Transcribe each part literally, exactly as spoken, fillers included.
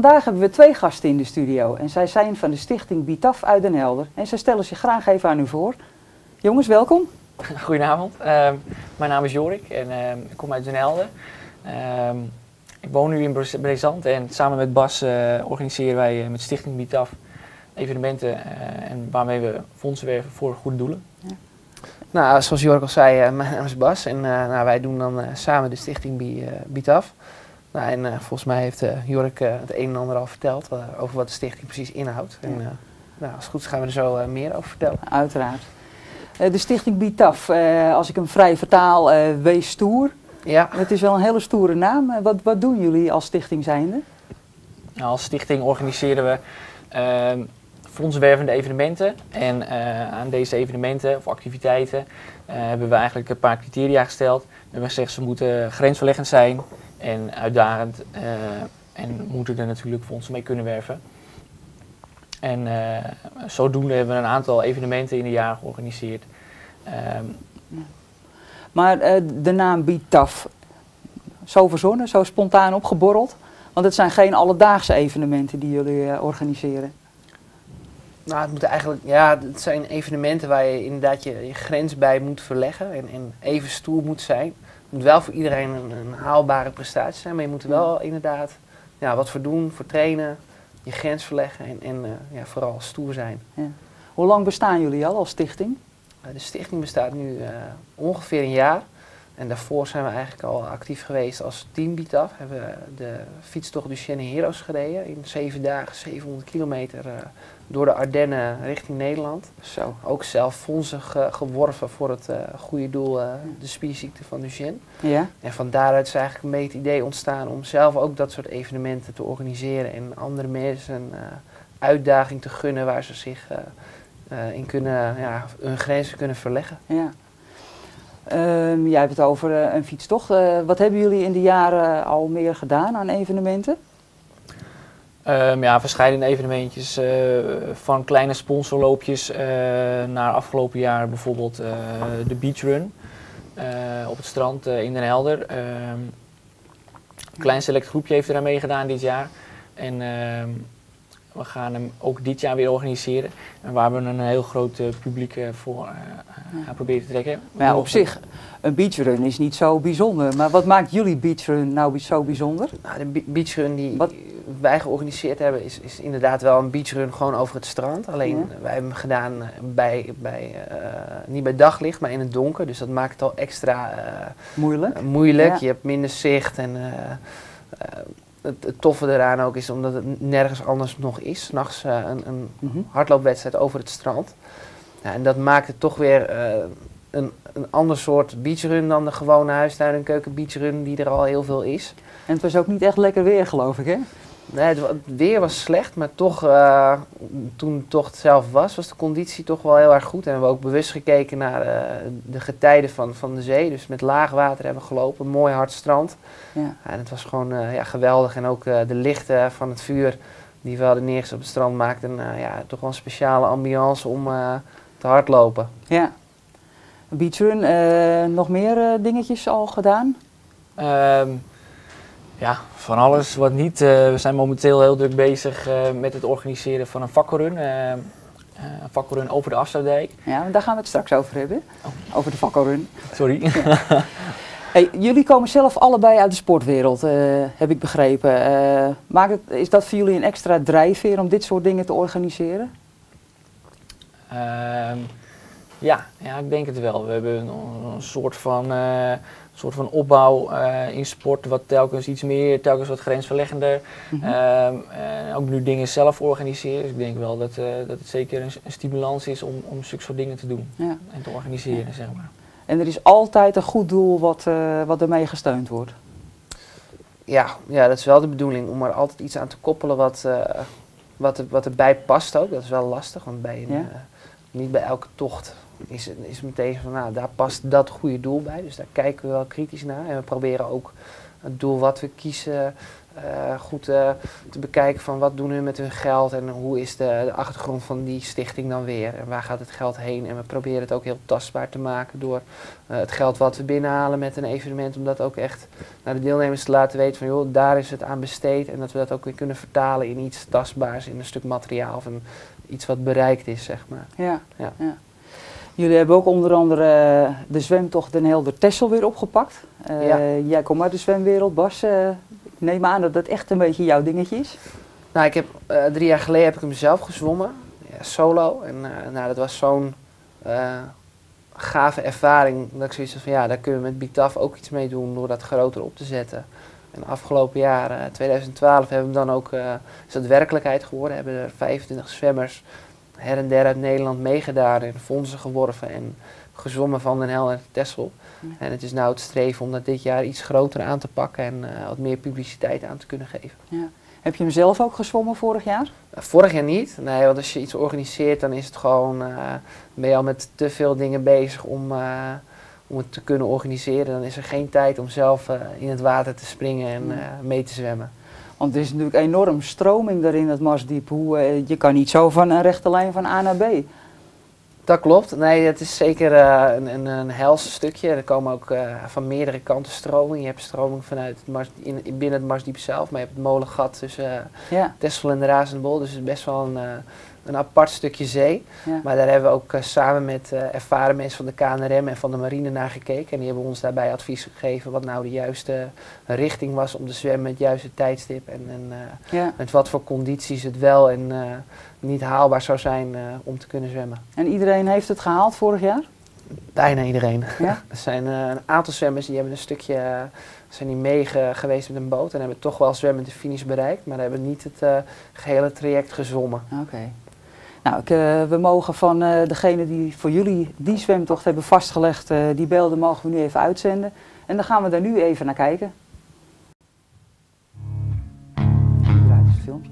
Vandaag hebben we twee gasten in de studio en zij zijn van de stichting BITAF uit Den Helder. En zij stellen zich graag even aan u voor. Jongens, welkom. Goedenavond, uh, mijn naam is Jorik en uh, ik kom uit Den Helder. Uh, ik woon nu in Brabant en samen met Bas uh, organiseren wij uh, met stichting BITAF evenementen uh, en waarmee we fondsen werven voor goede doelen. Ja. Nou, zoals Jorik al zei, uh, mijn naam is Bas en uh, nou, wij doen dan uh, samen de stichting uh, BITAF. Nou, en uh, volgens mij heeft uh, Jorik uh, het een en ander al verteld uh, over wat de stichting precies inhoudt. Ja. En, uh, nou, als het goed is gaan we er zo uh, meer over vertellen. Uiteraard. Uh, de stichting BITAF, uh, als ik hem vrij vertaal, uh, wees stoer. Ja. Het is wel een hele stoere naam. Uh, wat, wat doen jullie als stichting zijnde? Nou, als stichting organiseren we uh, fondswervende evenementen. En uh, aan deze evenementen of activiteiten uh, hebben we eigenlijk een paar criteria gesteld. We hebben gezegd ze moeten grensverleggend zijn. En uitdagend uh, en moeten er natuurlijk fondsen mee kunnen werven. En uh, zodoende hebben we een aantal evenementen in de jaren georganiseerd. Um, maar uh, de naam BITAF, zo verzonnen, zo spontaan opgeborreld? Want het zijn geen alledaagse evenementen die jullie uh, organiseren. Nou, het, moet eigenlijk, ja, het zijn evenementen waar je inderdaad je, je grens bij moet verleggen en, en even stoer moet zijn. Het moet wel voor iedereen een, een haalbare prestatie zijn, maar je moet er wel inderdaad ja, wat voor doen, voor trainen, je grens verleggen en, en uh, ja, vooral stoer zijn. Ja. Hoe lang bestaan jullie al als stichting? Uh, de stichting bestaat nu uh, ongeveer een jaar en daarvoor zijn we eigenlijk al actief geweest als team BITAF. We hebben de fietstocht Duchenne Heroes gereden in zeven dagen, zevenhonderd kilometer uh, door de Ardennen richting Nederland. Zo. Ook zelf fondsen ge geworven voor het uh, goede doel, uh, de spierziekte van Duchenne. Ja. En van daaruit is eigenlijk een beetje het idee ontstaan om zelf ook dat soort evenementen te organiseren en andere mensen een uh, uitdaging te gunnen waar ze zich uh, uh, in kunnen, ja, hun grenzen kunnen verleggen. Ja. Um, jij hebt het over uh, een fietstocht. Uh, wat hebben jullie in de jaren al meer gedaan aan evenementen? Um, ja, verschillende evenementjes, uh, van kleine sponsorloopjes uh, naar afgelopen jaar bijvoorbeeld uh, de Beach Run uh, op het strand uh, in Den Helder. Uh, een klein select groepje heeft er aan meegedaan dit jaar en uh, we gaan hem ook dit jaar weer organiseren. En waar we een heel groot uh, publiek uh, voor uh, ja. aan proberen te trekken. Maar ja, op zich, een beachrun is niet zo bijzonder. Maar wat maakt jullie beachrun nou zo bijzonder? Nou, de beachrun die wat? wij georganiseerd hebben is, is inderdaad wel een beachrun gewoon over het strand. Alleen ja. wij hebben hem gedaan bij, bij, uh, niet bij daglicht, maar in het donker. Dus dat maakt het al extra uh, moeilijk. Uh, moeilijk. Ja. Je hebt minder zicht en... Uh, uh, Het, het toffe eraan ook is omdat het nergens anders nog is. 's Nachts uh, een, een mm-hmm. hardloopwedstrijd over het strand. Ja, en dat maakt het toch weer uh, een, een ander soort beachrun dan de gewone huistuin- en keukenbeachrun die er al heel veel is. En het was ook niet echt lekker weer, geloof ik, hè? Nee, het, het weer was slecht, maar toch, uh, toen de tocht zelf was, was de conditie toch wel heel erg goed. En we hebben ook bewust gekeken naar uh, de getijden van, van de zee. Dus met laag water hebben we gelopen, mooi hard strand. Ja. En het was gewoon uh, ja, geweldig. En ook uh, de lichten van het vuur die we hadden neergezet op het strand maakten uh, ja, toch wel een speciale ambiance om uh, te hardlopen. Ja. Beachrun, uh, nog meer uh, dingetjes al gedaan? Um. Ja, van alles wat niet. Uh, we zijn momenteel heel druk bezig uh, met het organiseren van een fakkelrun. Uh, een fakkelrun over de Afsluitdijk. Ja, daar gaan we het straks over hebben. Oh. Over de fakkelrun. Sorry. Ja. Hey, jullie komen zelf allebei uit de sportwereld, uh, heb ik begrepen. Uh, maakt het, is dat voor jullie een extra drijfveer om dit soort dingen te organiseren? Uh, ja, ja, ik denk het wel. We hebben een, een soort van... Uh, Een soort van opbouw uh, in sport, wat telkens iets meer, telkens wat grensverleggender. Mm-hmm. um, en ook nu dingen zelf organiseren. Dus ik denk wel dat, uh, dat het zeker een, een stimulans is om, om zulke soort dingen te doen ja. en te organiseren, ja. zeg maar. En er is altijd een goed doel wat, uh, wat ermee gesteund wordt? Ja, ja, dat is wel de bedoeling, om er altijd iets aan te koppelen wat, uh, wat, er, wat erbij past ook. Dat is wel lastig, want bij een, ja. uh, niet bij elke tocht... Is, is meteen van, nou, daar past dat goede doel bij. Dus daar kijken we wel kritisch naar. En we proberen ook het doel wat we kiezen uh, goed uh, te bekijken van wat doen hun met hun geld en hoe is de, de achtergrond van die stichting dan weer en waar gaat het geld heen. En we proberen het ook heel tastbaar te maken door uh, het geld wat we binnenhalen met een evenement, om dat ook echt naar de deelnemers te laten weten van joh, daar is het aan besteed, en dat we dat ook weer kunnen vertalen in iets tastbaars, in een stuk materiaal of een, iets wat bereikt is, zeg maar. Ja, ja. Ja. Jullie hebben ook onder andere de zwemtocht Den Helder Texel weer opgepakt. Uh, ja. Jij komt uit de zwemwereld, Bas. Uh, ik neem aan dat dat echt een beetje jouw dingetje is. Nou, ik heb, uh, drie jaar geleden heb ik hem zelf gezwommen, ja, solo. En uh, nou, dat was zo'n uh, gave ervaring dat ik zoiets had van ja, daar kunnen we met BITAF ook iets mee doen door dat groter op te zetten. En afgelopen jaar, uh, tweeduizend twaalf, hebben we dan ook, uh, is dat werkelijkheid geworden. Hebben er vijfentwintig zwemmers her en der uit Nederland meegedaan en fondsen geworven en gezwommen van Den Helder en Texel. Ja. En het is nou het streven om dat dit jaar iets groter aan te pakken en uh, wat meer publiciteit aan te kunnen geven. Ja. Heb je hem zelf ook gezwommen vorig jaar? Uh, vorig jaar niet. Nee, want als je iets organiseert dan is het gewoon, uh, ben je al met te veel dingen bezig om, uh, om het te kunnen organiseren. Dan is er geen tijd om zelf uh, in het water te springen en uh, mee te zwemmen. Want er is natuurlijk enorm stroming daar in het Marsdiep. Hoe, uh, je kan niet zo van een rechte lijn van A naar B. Dat klopt. Nee, het is zeker uh, een, een, een hels stukje. Er komen ook uh, van meerdere kanten stroming. Je hebt stroming vanuit het Mars, in, binnen het Marsdiep zelf, maar je hebt het molengat tussen uh, ja. Tesla en de Razenbol. Dus het is best wel een, uh, een apart stukje zee. Ja. Maar daar hebben we ook uh, samen met uh, ervaren mensen van de K N R M en van de marine naar gekeken. En die hebben ons daarbij advies gegeven wat nou de juiste richting was om te zwemmen met het juiste tijdstip. En, en uh, ja. met wat voor condities het wel en uh, niet haalbaar zou zijn uh, om te kunnen zwemmen. En iedereen heeft het gehaald vorig jaar? Bijna iedereen. Ja? Er zijn uh, een aantal zwemmers die hebben een stukje... Uh, zijn die mee ge geweest met een boot en hebben toch wel zwemmend de finish bereikt. Maar hebben niet het uh, gehele traject gezwommen. Oké. Okay. Nou, ik, uh, we mogen van uh, degene die voor jullie die zwemtocht hebben vastgelegd, uh, die beelden mogen we nu even uitzenden. En dan gaan we daar nu even naar kijken. Draait het filmpje.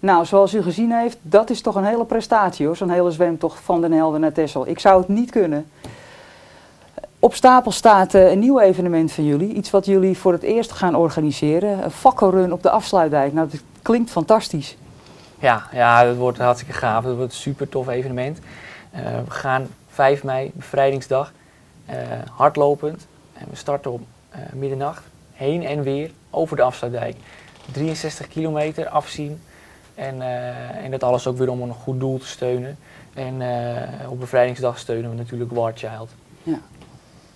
Nou, zoals u gezien heeft, dat is toch een hele prestatie hoor, zo'n hele zwemtocht van Den Helder naar Texel. Ik zou het niet kunnen. Op stapel staat uh, een nieuw evenement van jullie, iets wat jullie voor het eerst gaan organiseren. Een fakkelrun op de Afsluitdijk. Nou, dat klinkt fantastisch. Ja, ja, dat wordt hartstikke gaaf. Dat wordt een super tof evenement. Uh, we gaan vijf mei, bevrijdingsdag, uh, hardlopend. En we starten om uh, middernacht, heen en weer, over de Afsluitdijk. drieënzestig kilometer afzien. En, uh, en dat alles ook weer om een goed doel te steunen. En uh, op bevrijdingsdag steunen we natuurlijk War Child. Ja.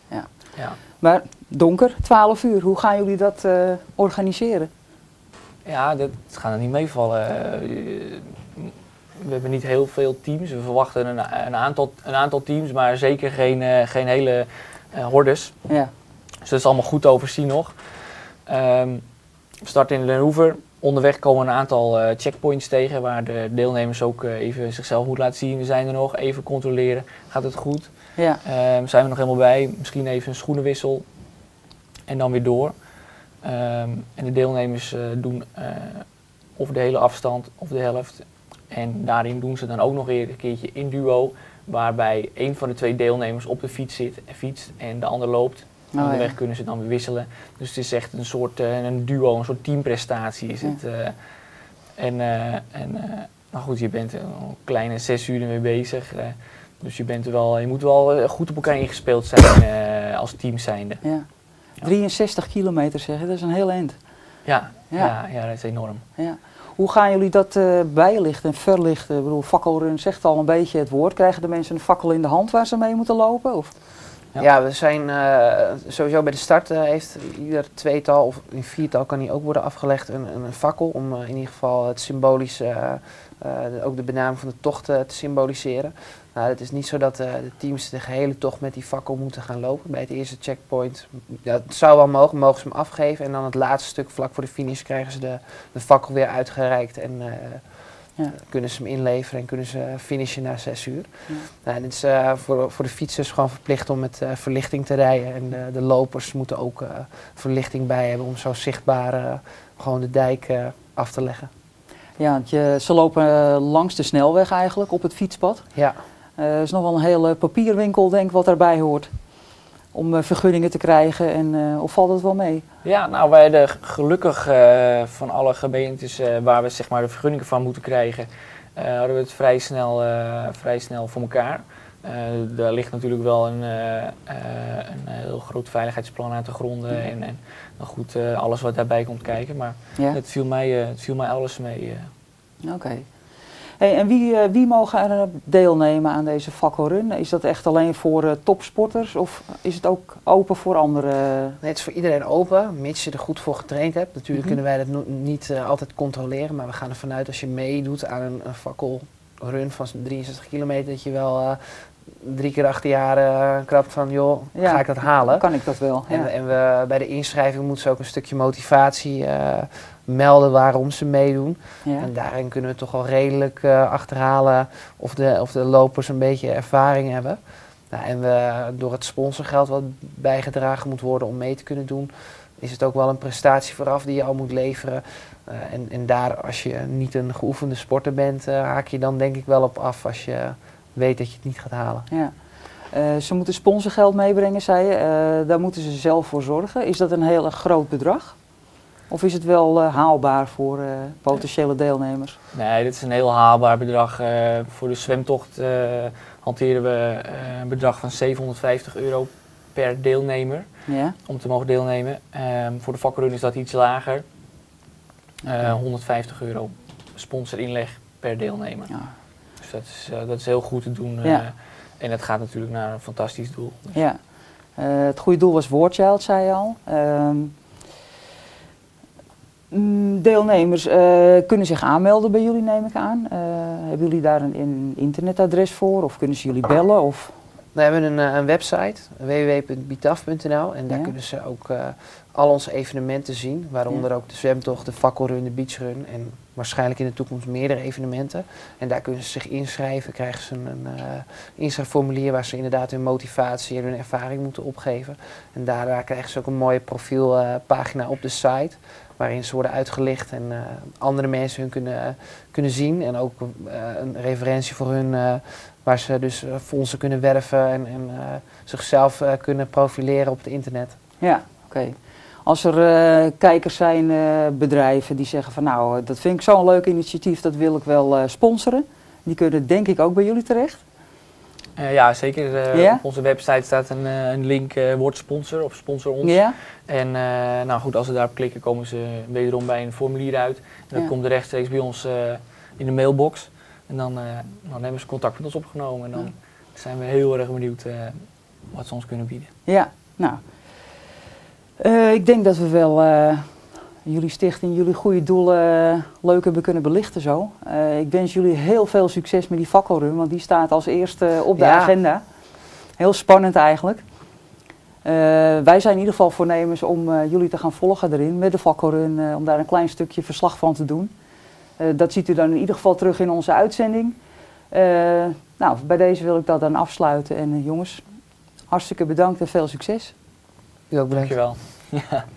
Ja. Ja. Maar donker, twaalf uur, hoe gaan jullie dat uh, organiseren? Ja, dat gaat er niet meevallen. We hebben niet heel veel teams. We verwachten een, een, aantal, een aantal teams, maar zeker geen, uh, geen hele uh, hordes. Ja. Dus dat is allemaal goed te overzien nog. Um, we starten in Lenhoever. Onderweg komen een aantal uh, checkpoints tegen waar de deelnemers ook uh, even zichzelf moeten laten zien. We zijn er nog, even controleren. Gaat het goed? Ja. Um, zijn we nog helemaal bij? Misschien even een schoenenwissel en dan weer door. Um, en de deelnemers uh, doen uh, of de hele afstand of de helft. En daarin doen ze dan ook nog een keertje in duo, waarbij een van de twee deelnemers op de fiets zit en fietst en de ander loopt. Oh, onderweg ja. kunnen ze dan weer wisselen. Dus het is echt een soort uh, een duo, een soort teamprestatie is ja. het. Uh, en uh, en uh, nou goed, je bent een kleine zes uur ermee bezig. Uh, dus je, bent er wel, je moet wel goed op elkaar ingespeeld zijn uh, als team zijnde. Ja. Ja. drieënzestig kilometer zeg je, dat is een heel eind. Ja, ja. Ja, ja, dat is enorm. Ja. Hoe gaan jullie dat uh, bijlichten en verlichten? Ik bedoel, fakkelrun zegt al een beetje het woord. Krijgen de mensen een fakkel in de hand waar ze mee moeten lopen? Of? Ja. Ja, we zijn uh, sowieso bij de start uh, heeft ieder tweetal of in viertal kan die ook worden afgelegd een, een fakkel. Om uh, in ieder geval het symbolische, uh, uh, ook de benaming van de tocht uh, te symboliseren. Nou, het is niet zo dat uh, de teams de gehele tocht met die fakkel moeten gaan lopen. Bij het eerste checkpoint, ja, het zou wel mogen, mogen ze hem afgeven. En dan het laatste stuk vlak voor de finish krijgen ze de, de fakkel weer uitgereikt. En uh, ja. kunnen ze hem inleveren en kunnen ze finishen na zes uur. Ja. Nou, en het is uh, voor, voor de fietsers gewoon verplicht om met uh, verlichting te rijden. En de, de lopers moeten ook uh, verlichting bij hebben om zo zichtbaar uh, gewoon de dijk uh, af te leggen. Ja, want je, ze lopen uh, langs de snelweg eigenlijk op het fietspad. Ja. Er uh, is nog wel een hele papierwinkel, denk ik, wat daarbij hoort. Om uh, vergunningen te krijgen. En, uh, of valt dat wel mee? Ja, nou, wij de, gelukkig uh, van alle gemeentes uh, waar we zeg maar, de vergunningen van moeten krijgen, uh, hadden we het vrij snel, uh, vrij snel voor elkaar. Uh, daar ligt natuurlijk wel een, uh, uh, een heel groot veiligheidsplan aan te gronden. Ja. En, en nou goed, uh, alles wat daarbij komt kijken. Maar ja? het, viel mij, uh, het viel mij alles mee. Uh. Oké. Okay. Hey, en wie, wie mogen er deelnemen aan deze fakkelrun? Is dat echt alleen voor uh, topsporters of is het ook open voor anderen? Nee, het is voor iedereen open, mits je er goed voor getraind hebt. Natuurlijk mm-hmm. kunnen wij dat niet uh, altijd controleren, maar we gaan ervan uit als je meedoet aan een, een fakkelrun van drieënzestig kilometer, dat je wel uh, drie keer achter jaar uh, krabt van joh, ja, ga ik dat halen? Kan ik dat wel? En, ja. en we, bij de inschrijving moeten ze ook een stukje motivatie uh, melden waarom ze meedoen. Ja. En daarin kunnen we toch wel redelijk uh, achterhalen of de, of de lopers een beetje ervaring hebben. Nou, en we, door het sponsorgeld wat bijgedragen moet worden om mee te kunnen doen, is het ook wel een prestatie vooraf die je al moet leveren. Uh, en, en daar, als je niet een geoefende sporter bent, uh, haak je dan denk ik wel op af als je weet dat je het niet gaat halen. Ja. Uh, ze moeten sponsorgeld meebrengen, zei je. Uh, daar moeten ze zelf voor zorgen. Is dat een heel groot bedrag? Of is het wel uh, haalbaar voor uh, potentiële deelnemers? Nee, dit is een heel haalbaar bedrag. Uh, voor de zwemtocht uh, hanteren we uh, een bedrag van zevenhonderdvijftig euro per deelnemer. Ja. Om te mogen deelnemen. Uh, voor de vakkenrun is dat iets lager. Uh, okay. honderdvijftig euro sponsorinleg per deelnemer. Ja. Dus dat is, uh, dat is heel goed te doen. Ja. Uh, en dat gaat natuurlijk naar een fantastisch doel. Dus. Ja. Uh, het goede doel was War Child, zei je al. Uh, Deelnemers uh, kunnen zich aanmelden bij jullie, neem ik aan. Uh, hebben jullie daar een, een internetadres voor of kunnen ze jullie bellen? Of? We hebben een, een website, w w w punt bitaf punt n l, en daar ja. kunnen ze ook uh, al onze evenementen zien. Waaronder ja. ook de zwemtocht, de fakkelrun, de beachrun en waarschijnlijk in de toekomst meerdere evenementen. En daar kunnen ze zich inschrijven, krijgen ze een, een uh, inschrijfformulier waar ze inderdaad hun motivatie en hun ervaring moeten opgeven. En daarna krijgen ze ook een mooie profielpagina uh, op de site, waarin ze worden uitgelicht en uh, andere mensen hun kunnen, uh, kunnen zien. En ook uh, een referentie voor hun, uh, waar ze dus uh, fondsen kunnen werven en, en uh, zichzelf uh, kunnen profileren op het internet. Ja, oké. Okay. Als er uh, kijkers zijn, uh, bedrijven die zeggen van nou, dat vind ik zo'n leuk initiatief, dat wil ik wel uh, sponsoren. Die kunnen denk ik ook bij jullie terecht. Uh, ja, zeker. Uh, yeah. Op onze website staat een, uh, een link, uh, word sponsor of sponsor ons. Yeah. En uh, nou goed, als ze daarop klikken komen ze wederom bij een formulier uit. En dat yeah. komt er rechtstreeks bij ons uh, in de mailbox. En dan, uh, dan hebben ze contact met ons opgenomen en dan yeah. zijn we heel erg benieuwd uh, wat ze ons kunnen bieden. Ja, Nou, uh, ik denk dat we wel uh, jullie stichting, jullie goede doelen uh, leuk hebben kunnen belichten zo. Uh, ik wens jullie heel veel succes met die fakkelrun, want die staat als eerste op de ja. agenda. Heel spannend eigenlijk. Uh, wij zijn in ieder geval voornemens om uh, jullie te gaan volgen erin met de fakkelrun, uh, om daar een klein stukje verslag van te doen. Uh, dat ziet u dan in ieder geval terug in onze uitzending. Uh, nou, bij deze wil ik dat dan afsluiten en uh, jongens, hartstikke bedankt en veel succes. U ook bedankt. Dankjewel. Ja.